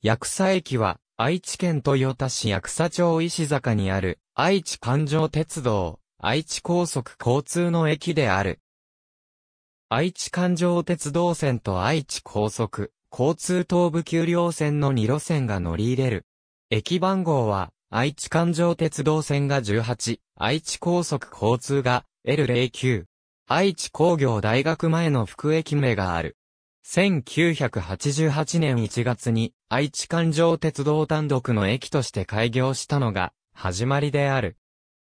薬草駅は、愛知県豊田市薬草町石坂にある、愛知環状鉄道、愛知高速交通の駅である。愛知環状鉄道線と愛知高速、交通東部丘陵線の2路線が乗り入れる。駅番号は、愛知環状鉄道線が18、愛知高速交通が L09。愛知工業大学前の副駅名がある。1988年1月に愛知環状鉄道単独の駅として開業したのが始まりである。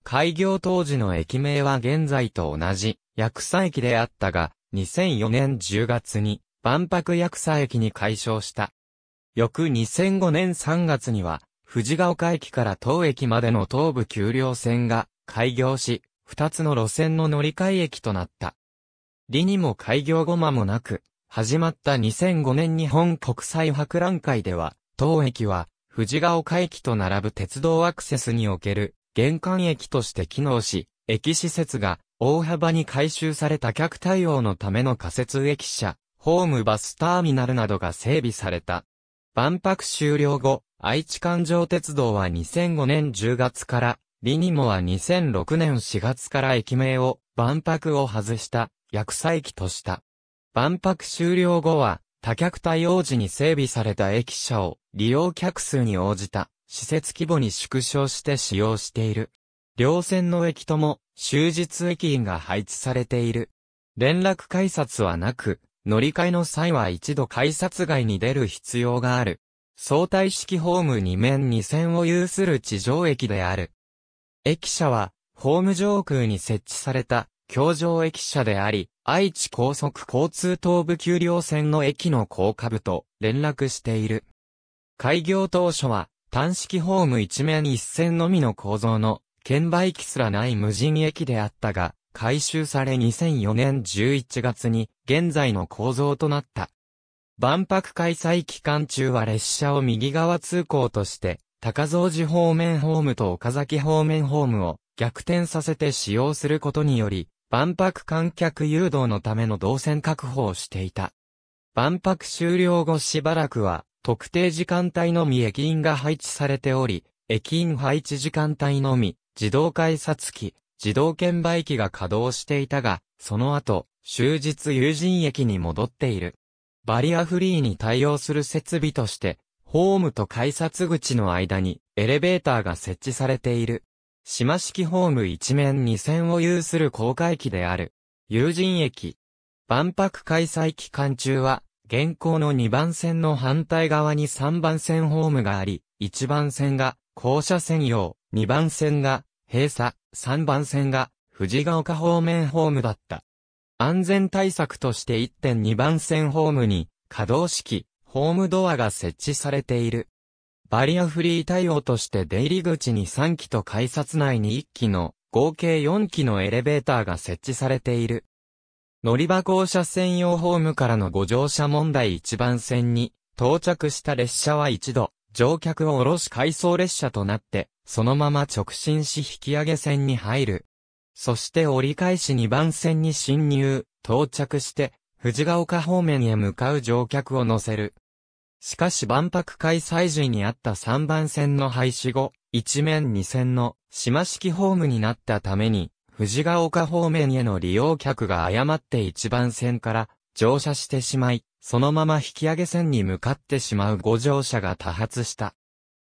開業当時の駅名は現在と同じ薬草駅であったが、2004年10月に万博薬草駅に改称した。翌2005年3月には藤ヶ丘駅から当駅までの東部丘陵線が開業し、2つの路線の乗り換え駅となった。離にも開業後間もなく、始まった2005年日本国際博覧会では、当駅は藤ヶ丘駅と並ぶ鉄道アクセスにおける玄関駅として機能し、駅施設が大幅に改修された客対応のための仮設駅舎、ホームバスターミナルなどが整備された。万博終了後、愛知環状鉄道は2005年10月から、リニモは2006年4月から駅名を万博を外した薬草駅とした。万博終了後は多客対応時に整備された駅舎を利用客数に応じた施設規模に縮小して使用している。両線の駅とも終日駅員が配置されている。連絡改札はなく、乗り換えの際は一度改札外に出る必要がある。相対式ホーム2面2線を有する地上駅である。駅舎は、ホーム上空に設置された、橋上駅舎であり、愛知高速交通東部丘陵線の駅の高架部と連絡している。開業当初は、単式ホーム1面1線のみの構造の、券売機すらない無人駅であったが、改修され2004年11月に、現在の構造となった。万博開催期間中は列車を右側通行として、高蔵寺方面ホームと岡崎方面ホームを逆転させて使用することにより、万博観客誘導のための動線確保をしていた。万博終了後しばらくは、特定時間帯のみ駅員が配置されており、駅員配置時間帯のみ、自動改札機、自動券売機が稼働していたが、その後、終日有人駅に戻っている。バリアフリーに対応する設備として、ホームと改札口の間にエレベーターが設置されている。島式ホーム1面2線を有する高架駅である。有人駅。万博開催期間中は、現行の2番線の反対側に3番線ホームがあり、1番線が降車専用、2番線が閉鎖、3番線が藤ヶ丘方面ホームだった。安全対策として 1.2 番線ホームに可動式、ホームドアが設置されている。バリアフリー対応として出入り口に3基と改札内に1基の合計4基のエレベーターが設置されている。乗り場降車専用ホームからのご乗車問題1番線に到着した列車は一度乗客を降ろし回送列車となってそのまま直進し引き上げ線に入る。そして折り返し2番線に進入、到着して藤ヶ丘方面へ向かう乗客を乗せる。しかし万博開催時にあった3番線の廃止後、1面2線の島式ホームになったために、藤ヶ丘方面への利用客が誤って1番線から乗車してしまい、そのまま引き上げ線に向かってしまうご乗車が多発した。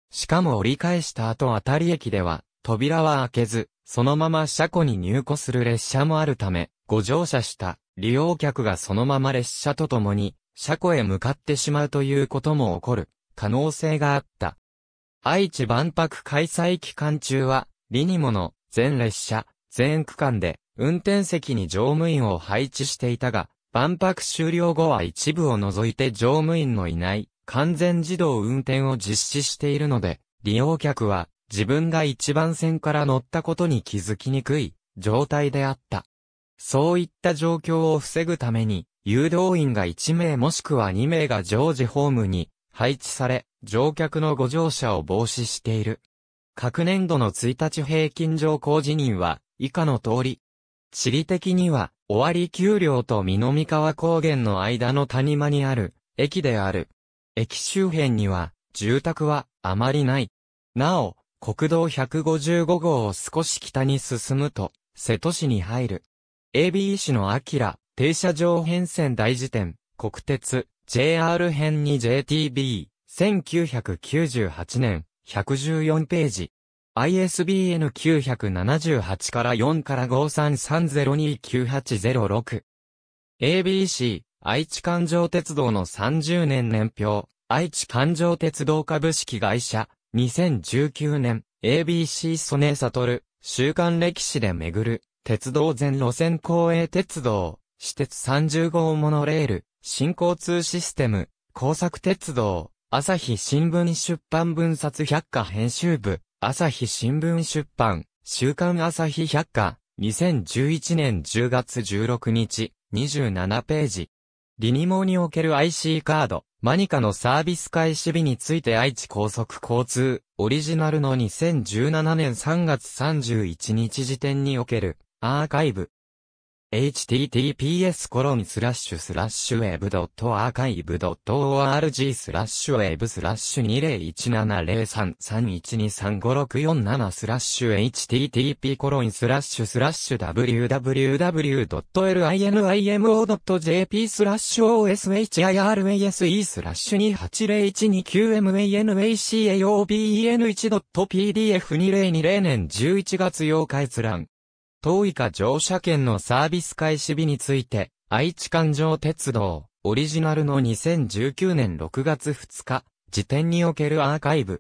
しかも折り返した後あたり駅では、扉は開けず、そのまま車庫に入庫する列車もあるため、ご乗車した利用客がそのまま列車と共に、車庫へ向かってしまうということも起こる可能性があった。愛知万博開催期間中は、リニモの全列車、全区間で運転席に乗務員を配置していたが、万博終了後は一部を除いて乗務員のいない完全自動運転を実施しているので、利用客は自分が1番線から乗ったことに気づきにくい状態であった。そういった状況を防ぐために、誘導員が1名もしくは2名が常時ホームに配置され、乗客のご乗車を防止している。各年度の1日平均乗降人員は以下の通り。地理的には、尾張丘陵と南川高原の間の谷間にある駅である。駅周辺には、住宅はあまりない。なお、国道155号を少し北に進むと、瀬戸市に入る。AB 市の明、停車場変遷大辞典、国鉄、JR 編に JTB、1998年、114ページ。ISBN 978-4-533029-806。ABC、愛知環状鉄道の30年年表、愛知環状鉄道株式会社、2019年、ABC 曽根悟、週刊歴史で巡る、鉄道全路線公営鉄道、私鉄30号モノレール、新交通システム、工作鉄道、朝日新聞出版分冊百科編集部。朝日新聞出版、週刊朝日百科、2011年10月16日、27ページ。リニモにおける IC カード、manacaのサービス開始日について愛知高速交通、オリジナルの2017年3月31日時点における、アーカイブ。http://www.archive.org/web/20170312305647www.linimimo.jp/oshinirase1280129manaca2020 年11月8日閲覧。当以下乗車券のサービス開始日について、愛知環状鉄道、オリジナルの2019年6月2日、時点におけるアーカイブ。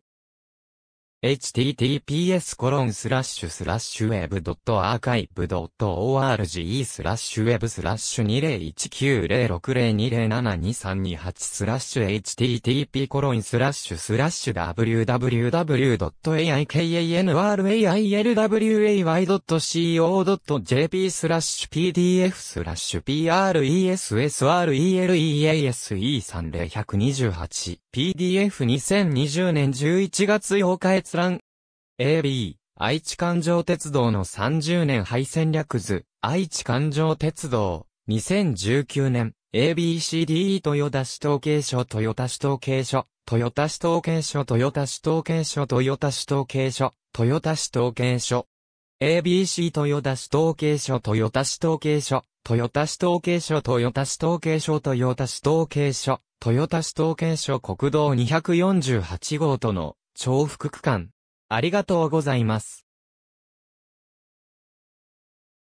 http://www.aikanalwa.co.jp/pdf/presspressrei.wwa/pdf/2020 年11月8日閲覧。AB、愛知環状鉄道の30年廃線略図、愛知環状鉄道、2019年、ABCDE 豊田市統計所、豊田市統計所、豊田市統計所、豊田市統計所、豊田市統計所、豊田市統計所。ABC 豊田市統計所、豊田市統計所、豊田市統計所、豊田市統計所、豊田市統計所、豊田市統計所、国道248号との重複区間。ありがとうございます。